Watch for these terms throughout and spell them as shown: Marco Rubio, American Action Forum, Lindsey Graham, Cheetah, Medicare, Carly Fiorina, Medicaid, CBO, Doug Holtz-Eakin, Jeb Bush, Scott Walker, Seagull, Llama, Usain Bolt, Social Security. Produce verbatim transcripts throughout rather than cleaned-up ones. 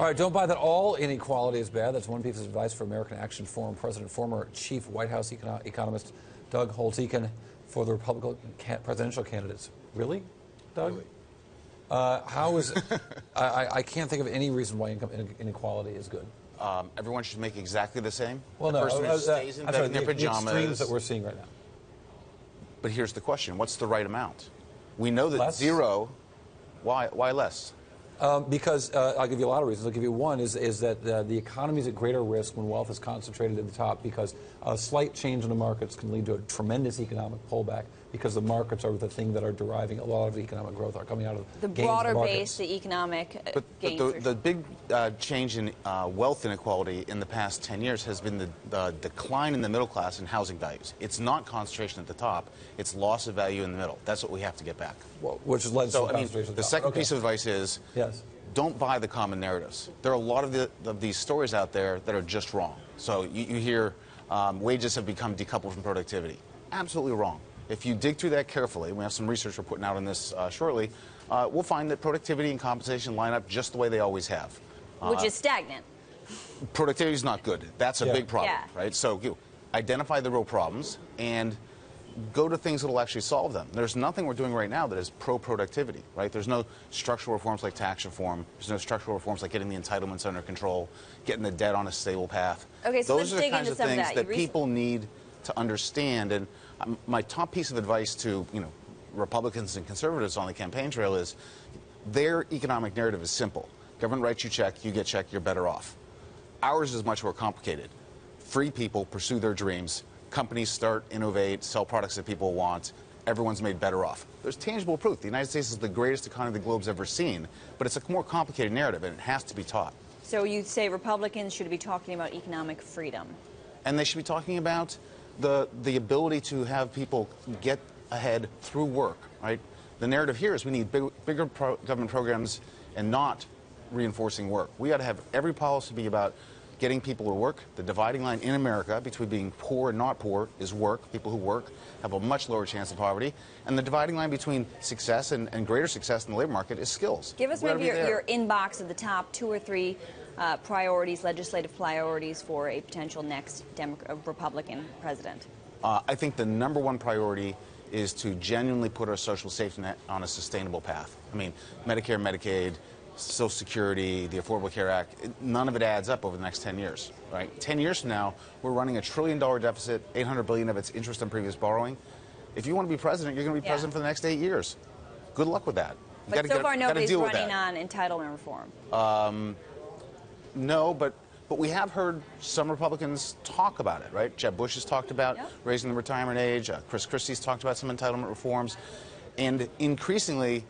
All right, don't buy that all inequality is bad. That's one piece of advice for American Action Forum President, former Chief White House econo economist Doug Holtz-Eakin for the Republican can presidential candidates. Really, Doug? Really? Uh, how is I, I can't think of any reason why income inequality is good. Um, everyone should make exactly the same. Well, the no, person uh, who stays uh, in, bed sorry, in their the, pajamas. The extremes that we're seeing right now. But here's the question: what's the right amount? We know that less? zero. Why? Why less? Um, because uh, I'll give you a lot of reasons. I'll give you one is is that uh, the economy is at greater risk when wealth is concentrated at the top, because a slight change in the markets can lead to a tremendous economic pullback, because the markets are the thing that are deriving a lot of the economic growth are coming out of the broader base, the economic uh, but, gains. But the, the big uh, change in uh, wealth inequality in the past ten years has been the, the decline in the middle class and housing values. It's not concentration at the top; it's loss of value in the middle. That's what we have to get back. Well, which is led so, to I mean, the top. second okay. piece of advice is. Yeah. Yes. Don't buy the common narratives. There are a lot of, the, of these stories out there that are just wrong. So you, you hear um, wages have become decoupled from productivity. Absolutely wrong. If you dig through that carefully, we have some research we're putting out on this uh, shortly, uh, we'll find that productivity and compensation line up just the way they always have. Uh, Which is stagnant. Productivity is not good. That's a yeah. big problem, yeah. right? So you identify the real problems and go to things that will actually solve them. There's nothing we're doing right now that is pro-productivity, right? There's no structural reforms like tax reform. There's no structural reforms like getting the entitlements under control, getting the debt on a stable path. Okay, so those let's are the dig kinds into of things that, that people need to understand. And um, my top piece of advice to you know Republicans and conservatives on the campaign trail is their economic narrative is simple. Government writes you check, you get check, you're better off. Ours is much more complicated. Free people pursue their dreams. Companies start, innovate, sell products that people want. Everyone's made better off. There's tangible proof. The United States is the greatest economy the globe's ever seen, but it's a more complicated narrative, and it has to be taught. So you'd say Republicans should be talking about economic freedom. And they should be talking about the, the ability to have people get ahead through work, right? The narrative here is we need big, bigger pro government programs and not reinforcing work. We ought to have every policy be about getting people to work. The dividing line in America between being poor and not poor is work. People who work have a much lower chance of poverty. And the dividing line between success and, and greater success in the labor market is skills. Give us We're maybe your, your inbox at the top, two or three uh, priorities, legislative priorities for a potential next Demo Republican president. Uh, I think the number one priority is to genuinely put our social safety net on a sustainable path. I mean, Medicare, Medicaid, Social Security, the Affordable Care Act, none of it adds up over the next ten years, right? ten years from now, we're running a trillion dollar deficit, eight hundred billion dollars of its interest on previous borrowing. If you want to be president, you're going to be yeah. president for the next eight years. Good luck with that. You but so far, nobody's running on entitlement reform. Um, no, but, but we have heard some Republicans talk about it, right? Jeb Bush has talked about yep. raising the retirement age. Uh, Chris Christie's talked about some entitlement reforms. And increasingly,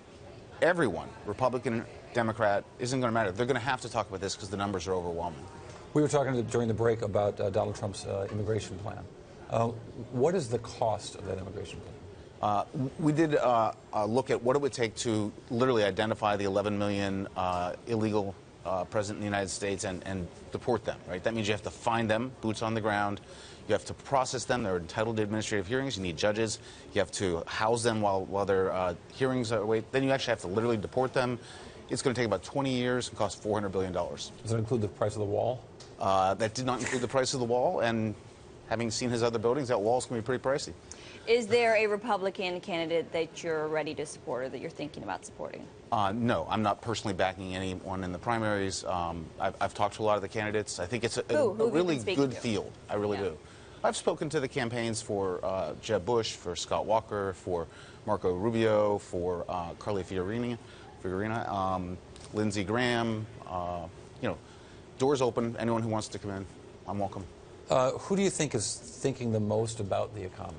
everyone, Republican, Democrat, isn't going to matter. They're going to have to talk about this because the numbers are overwhelming. We were talking during the break about uh, Donald Trump's uh, immigration plan. Uh, what is the cost of that immigration plan? Uh, we did uh, a look at what it would take to literally identify the eleven million uh, illegal uh, present in the United States and, and deport them, right? That means you have to find them, boots on the ground. You have to process them. They're entitled to administrative hearings. You need judges. You have to house them while, while their uh, hearings are wait. Then you actually have to literally deport them. It's going to take about twenty years and cost four hundred billion dollars. Does that include the price of the wall? Uh, that did not include the price of the wall, and having seen his other buildings, that wall's going to be pretty pricey. Is there a Republican candidate that you're ready to support or that you're thinking about supporting? Uh, no, I'm not personally backing anyone in the primaries. Um, I've, I've talked to a lot of the candidates. I think it's a, Ooh, a, a really good to? field. I really yeah. do. I've spoken to the campaigns for uh, Jeb Bush, for Scott Walker, for Marco Rubio, for uh, Carly Fiorina. Fiorina, um, Lindsey Graham, uh, you know, doors open. Anyone who wants to come in, I'm welcome. Uh, who do you think is thinking the most about the economy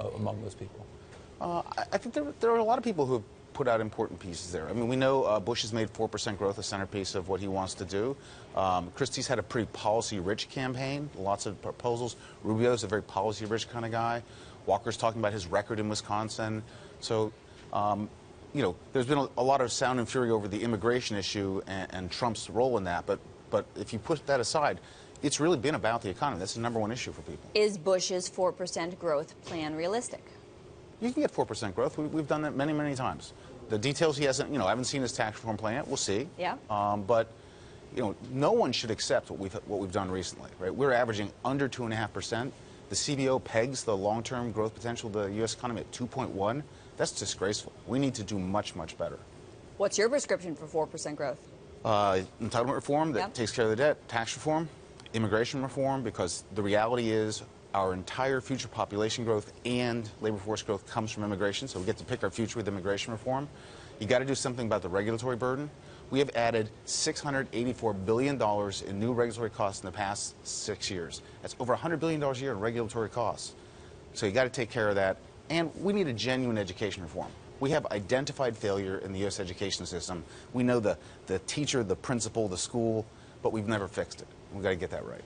uh, among those people? Uh, I, I think there, there are a lot of people who have put out important pieces there. I mean, we know uh, Bush has made four percent growth a centerpiece of what he wants to do. Um, Christie's had a pretty policy-rich campaign, lots of proposals. Rubio's a very policy-rich kind of guy. Walker's talking about his record in Wisconsin. So, um, you know, there's been a, a lot of sound and fury over the immigration issue and, and Trump's role in that. But, but if you put that aside, it's really been about the economy. That's the number one issue for people. Is Bush's four percent growth plan realistic? You can get four percent growth. We, we've done that many, many times. The details he hasn't, you know, I haven't seen his tax reform plan yet. We'll see. Yeah. Um, but you know, no one should accept what we've what we've done recently, right? We're averaging under two and a half percent. The C B O pegs the long-term growth potential of the U S economy at two point one. That's disgraceful. We need to do much, much better. What's your prescription for four percent growth? Uh, entitlement reform that yep. takes care of the debt, tax reform, immigration reform, because the reality is our entire future population growth and labor force growth comes from immigration, so we get to pick our future with immigration reform. You got to do something about the regulatory burden. We have added six hundred eighty-four billion dollars in new regulatory costs in the past six years. That's over one hundred billion dollars a year in regulatory costs. So you got to take care of that. And we need a genuine education reform. We have identified failure in the U S education system. We know the, the teacher, the principal, the school, but we've never fixed it. We've got to get that right.